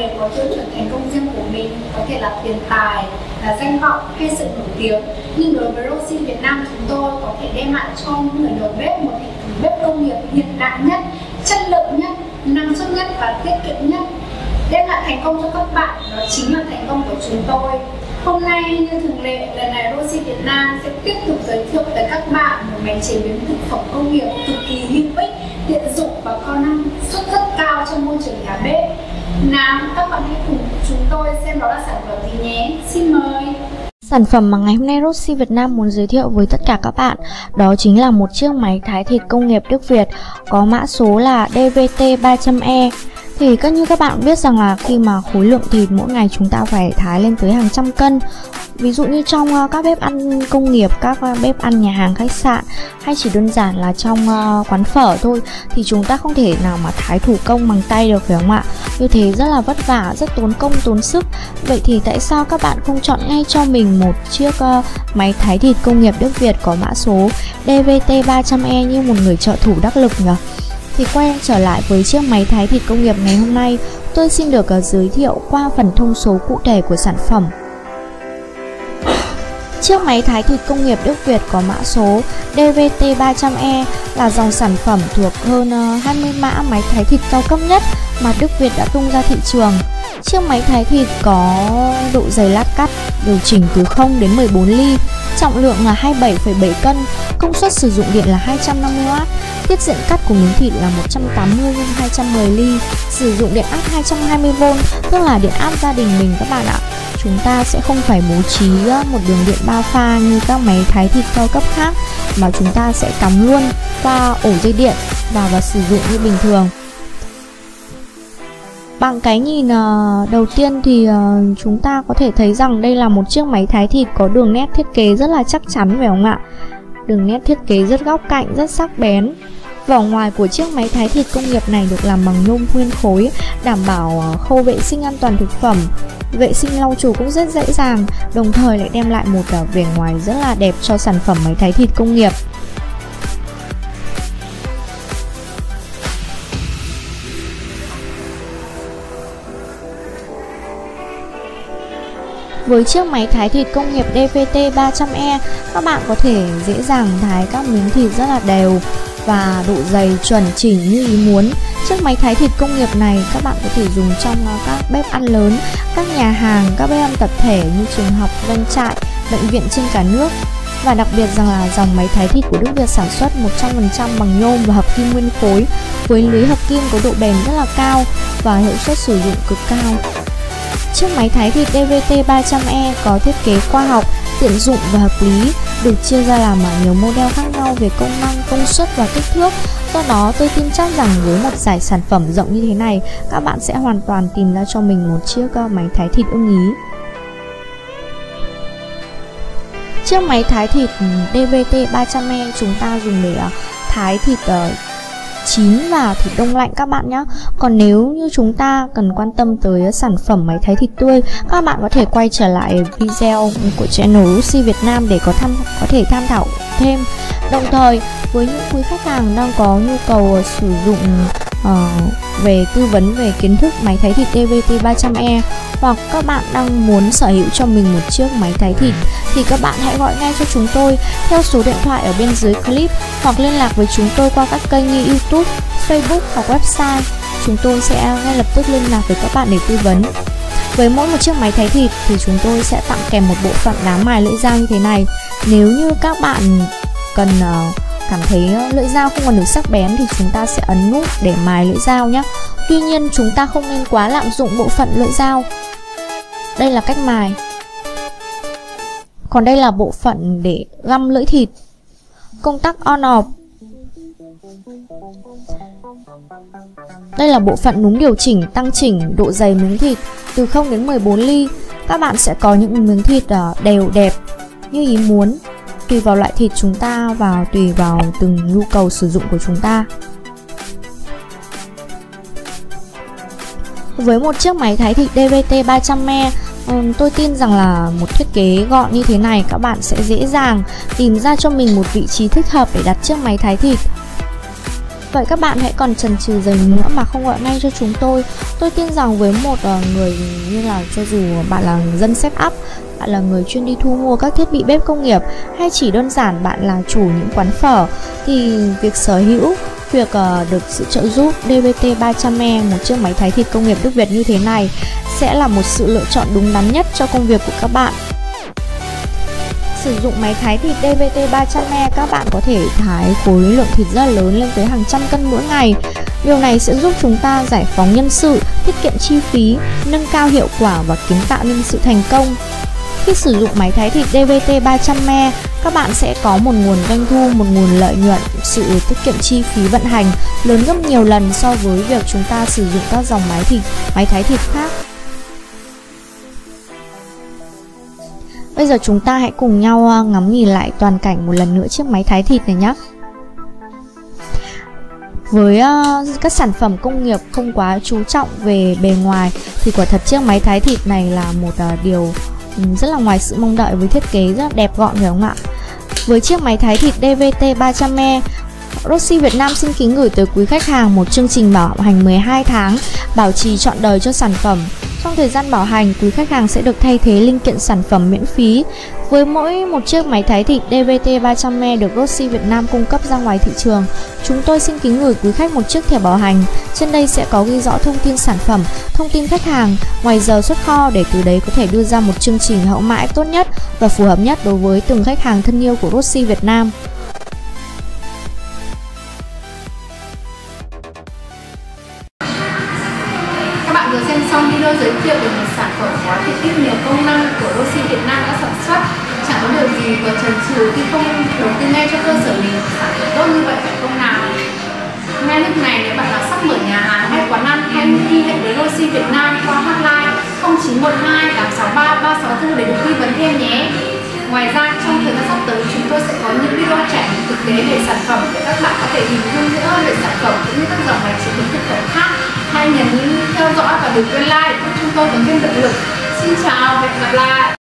để có tiêu chuẩn thành công riêng của mình, có thể là tiền tài, là danh vọng hay sự nổi tiếng. Nhưng đối với Rossy Việt Nam chúng tôi có thể đem lại cho những người đầu bếp một hệ thống bếp công nghiệp hiện đại nhất, chất lượng nhất, năng suất nhất và tiết kiệm nhất. Đem lại thành công cho các bạn, đó chính là thành công của chúng tôi. Hôm nay như thường lệ, lần này Rossy Việt Nam sẽ tiếp tục giới thiệu tới các bạn một máy chế biến thực phẩm công nghiệp cực kỳ hữu ích, tiện dụng và có năng suất rất cao trong môi trường nhà bếp. Nào, các bạn hãy cùng chúng tôi xem đó là sản phẩm gì nhé. Xin mời. Sản phẩm mà ngày hôm nay Rossy Việt Nam muốn giới thiệu với tất cả các bạn đó chính là một chiếc máy thái thịt công nghiệp Đức Việt có mã số là DVT300E. Thì như các bạn biết rằng là khi mà khối lượng thịt mỗi ngày chúng ta phải thái lên tới hàng trăm cân. Ví dụ như trong các bếp ăn công nghiệp, các bếp ăn nhà hàng khách sạn hay chỉ đơn giản là trong quán phở thôi, thì chúng ta không thể nào mà thái thủ công bằng tay được, phải không ạ? Như thế rất là vất vả, rất tốn công, tốn sức. Vậy thì tại sao các bạn không chọn ngay cho mình một chiếc máy thái thịt công nghiệp Đức Việt có mã số DVT300E như một người trợ thủ đắc lực nhỉ? Thì quay trở lại với chiếc máy thái thịt công nghiệp ngày hôm nay, tôi xin được giới thiệu qua phần thông số cụ thể của sản phẩm. Chiếc máy thái thịt công nghiệp Đức Việt có mã số DVT300E là dòng sản phẩm thuộc hơn 20 mã máy thái thịt cao cấp nhất mà Đức Việt đã tung ra thị trường. Chiếc máy thái thịt có độ dày lát cắt điều chỉnh từ 0 đến 14 ly, trọng lượng là 27,7 cân, công suất sử dụng điện là 250W, tiết diện cắt của miếng thịt là 180 x 210 ly, sử dụng điện áp 220V, tức là điện áp gia đình mình các bạn ạ. Chúng ta sẽ không phải bố trí một đường điện ba pha như các máy thái thịt cao cấp khác, mà chúng ta sẽ cắm luôn qua ổ dây điện và sử dụng như bình thường. Bằng cái nhìn đầu tiên thì chúng ta có thể thấy rằng đây là một chiếc máy thái thịt có đường nét thiết kế rất là chắc chắn, phải không ạ? Đường nét thiết kế rất góc cạnh, rất sắc bén. Vỏ ngoài của chiếc máy thái thịt công nghiệp này được làm bằng nhôm nguyên khối, đảm bảo khâu vệ sinh an toàn thực phẩm, vệ sinh lau chùi cũng rất dễ dàng, đồng thời lại đem lại một vẻ ngoài rất là đẹp cho sản phẩm máy thái thịt công nghiệp. Với chiếc máy thái thịt công nghiệp DVT300E, các bạn có thể dễ dàng thái các miếng thịt rất là đều và độ dày chuẩn chỉnh như ý muốn. Chiếc máy thái thịt công nghiệp này các bạn có thể dùng trong các bếp ăn lớn, các nhà hàng, các bếp ăn tập thể như trường học, doanh trại, bệnh viện trên cả nước. Và đặc biệt rằng là dòng máy thái thịt của Đức Việt sản xuất 100% bằng nhôm và hợp kim nguyên khối, với lưới hợp kim có độ bền rất là cao và hiệu suất sử dụng cực cao. Chiếc máy thái thịt DVT300E có thiết kế khoa học, tiện dụng và hợp lý, được chia ra làm nhiều model khác nhau về công năng, công suất và kích thước. Do đó, tôi tin chắc rằng với một dải sản phẩm rộng như thế này, các bạn sẽ hoàn toàn tìm ra cho mình một chiếc máy thái thịt ưng ý. Chiếc máy thái thịt DVT300E chúng ta dùng để thái thịt chín và thịt đông lạnh các bạn nhé. Còn nếu như chúng ta cần quan tâm tới sản phẩm máy thái thịt tươi, các bạn có thể quay trở lại video của channel Rossy Việt Nam để có thể tham khảo thêm. Đồng thời, với những quý khách hàng đang có nhu cầu sử dụng về tư vấn về kiến thức máy thái thịt DVT300E, hoặc các bạn đang muốn sở hữu cho mình một chiếc máy thái thịt, thì các bạn hãy gọi ngay cho chúng tôi theo số điện thoại ở bên dưới clip, hoặc liên lạc với chúng tôi qua các kênh như YouTube, Facebook hoặc website. Chúng tôi sẽ ngay lập tức liên lạc với các bạn để tư vấn. Với mỗi một chiếc máy thái thịt thì chúng tôi sẽ tặng kèm một bộ phận đá mài lưỡi dao như thế này. Nếu như các bạn cần cảm thấy lưỡi dao không còn được sắc bén thì chúng ta sẽ ấn nút để mài lưỡi dao nhé. Tuy nhiên chúng ta không nên quá lạm dụng bộ phận lưỡi dao. Đây là cách mài. Còn đây là bộ phận để găm lưỡi thịt. Công tắc on off. Đây là bộ phận núm điều chỉnh, tăng chỉnh độ dày miếng thịt từ 0 đến 14 ly. Các bạn sẽ có những miếng thịt đều đẹp như ý muốn, tùy vào loại thịt chúng ta và tùy vào từng nhu cầu sử dụng của chúng ta. Với một chiếc máy thái thịt DVT300E, tôi tin rằng là một thiết kế gọn như thế này, các bạn sẽ dễ dàng tìm ra cho mình một vị trí thích hợp để đặt chiếc máy thái thịt. Vậy các bạn hãy còn chần chừ gì nữa mà không gọi ngay cho chúng tôi. Tôi tin rằng với một người như là, cho dù bạn là dân set up, bạn là người chuyên đi thu mua các thiết bị bếp công nghiệp, hay chỉ đơn giản bạn là chủ những quán phở, thì việc sở hữu, việc được sự trợ giúp DVT300E, một chiếc máy thái thịt công nghiệp Đức Việt như thế này, sẽ là một sự lựa chọn đúng đắn nhất cho công việc của các bạn. Sử dụng máy thái thịt DVT300E, các bạn có thể thái khối lượng thịt rất lớn lên tới hàng trăm cân mỗi ngày. Điều này sẽ giúp chúng ta giải phóng nhân sự, tiết kiệm chi phí, nâng cao hiệu quả và kiến tạo nên sự thành công. Khi sử dụng máy thái thịt DVT300E, các bạn sẽ có một nguồn doanh thu, một nguồn lợi nhuận, sự tiết kiệm chi phí vận hành lớn gấp nhiều lần so với việc chúng ta sử dụng các dòng máy thái thịt khác. Bây giờ chúng ta hãy cùng nhau ngắm nhìn lại toàn cảnh một lần nữa chiếc máy thái thịt này nhé. Với các sản phẩm công nghiệp không quá chú trọng về bề ngoài thì quả thật chiếc máy thái thịt này là một điều rất là ngoài sự mong đợi, với thiết kế rất là đẹp gọn, phải không ạ? Với chiếc máy thái thịt DVT300E, Rossy Việt Nam xin kính gửi tới quý khách hàng một chương trình bảo hành 12 tháng, bảo trì trọn đời cho sản phẩm. Trong thời gian bảo hành, quý khách hàng sẽ được thay thế linh kiện sản phẩm miễn phí. Với mỗi một chiếc máy thái thịt DVT300E được Rossy Việt Nam cung cấp ra ngoài thị trường, chúng tôi xin kính gửi quý khách một chiếc thẻ bảo hành. Trên đây sẽ có ghi rõ thông tin sản phẩm, thông tin khách hàng, ngoài giờ xuất kho, để từ đấy có thể đưa ra một chương trình hậu mãi tốt nhất và phù hợp nhất đối với từng khách hàng thân yêu của Rossy Việt Nam. Vừa xem xong video giới thiệu về một sản phẩm hóa tiện ích nhiều công năng của Rossy Việt Nam đã sản xuất. Chẳng có điều gì còn chần chừ khi không đầu tư ngay cho cơ sở mình sản phẩm tốt như vậy, phải không nào? Ngay lúc này, nếu bạn là sắp mở nhà hàng hay quán ăn, hãy liên hệ với Rossy Việt Nam qua hotline 0912 863 364 để được tư vấn thêm nhé. Ngoài ra, trong thời gian sắp tới, chúng tôi sẽ có những video trải nghiệm thực tế về sản phẩm để các bạn có thể hình dung rõ về sản phẩm cũng như các dòng máy chế biến thực phẩm khác. Hãy nhấn theo dõi và đừng quên like để chúng tôi có thêm động lực. Xin chào và hẹn gặp lại.